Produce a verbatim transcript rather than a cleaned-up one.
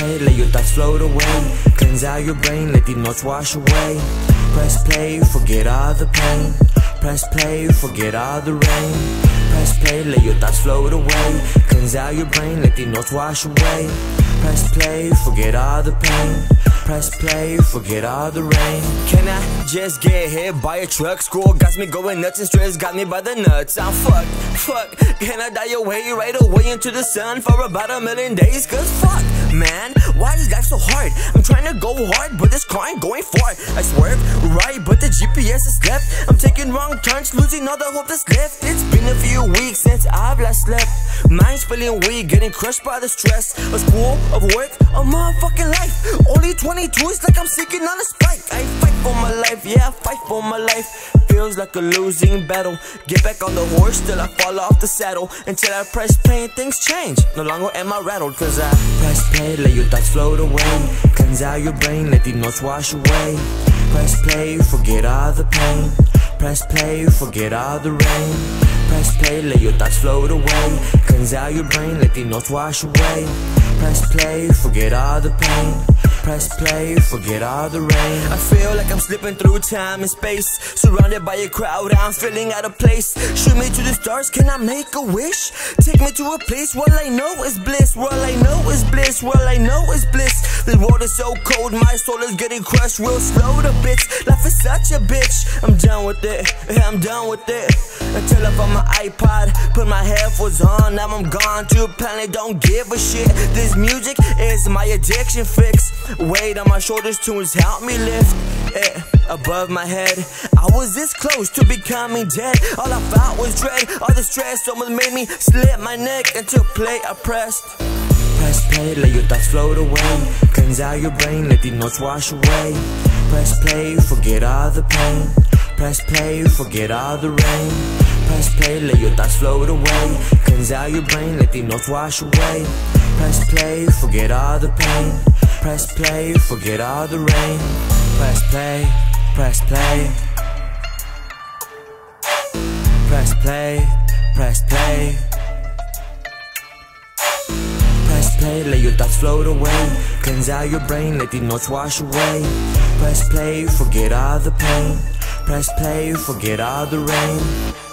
meditate, let your thoughts float away. Cleanse out your brain, let the noise wash away. Press play, forget all the pain. Press play, forget all the rain. Press play, let your thoughts float away. Cleanse out your brain, let the noise wash away. Press play, forget all the pain. Press play, forget all the rain. Can I just get hit by a truck? School got me going nuts and stress got me by the nuts. I'm fucked, fuck. Can I die away right away into the sun for about a million days? Cause fuck, man, why is life so hard? I'm trying to go hard, but this car ain't going far. I swerve right, but the G P S is left. I'm taking wrong turns, losing all the hope that's left. It's been a few weeks since I've last slept. Mind's feeling weak, getting crushed by the stress. A school, of work, a motherfucking life. Only twenty-two, it's like I'm sinking on a spike. I fight for my life, yeah, I fight for my life. Feels like a losing battle. Get back on the horse till I fall off the saddle. Until I press play and things change. No longer am I rattled, cause I press play, let your thoughts float away. Cleanse out your brain, let the noise wash away. Press play, forget all the pain. Press play, forget all the rain. Press play, let your thoughts float away. Cleanse out your brain, let the noise wash away. Press play, forget all the pain. Press play, forget all the rain. I feel like I'm slipping through time and space. Surrounded by a crowd, I'm feeling out of place. Shoot me to the stars, can I make a wish? Take me to a place where I know is bliss. Where I know is bliss, where I know is bliss. The world is so cold, my soul is getting crushed. Real slow to bits, life is such a bitch. I'm done with it, I'm done with it. Until I found my iPod, put my headphones on. Now I'm gone to a planet, don't give a shit. This music is my addiction fix. Weight on my shoulders, tunes help me lift it above my head. I was this close to becoming dead. All I felt was dread, all the stress almost made me slip my neck until play I pressed. Press play, let your thoughts float away. Cleanse out your brain, let the noise wash away. Press play, forget all the pain. Press play, forget all the rain. Press play, let your thoughts float away. Cleanse out your brain, let the noise wash away. Press play, forget all the pain. Press play, forget all the rain. Press play, press play. Press play, press play. Press play, let your thoughts float away. Cleanse out your brain, let the noise wash away. Press play, forget all the pain. Press play, forget all the rain.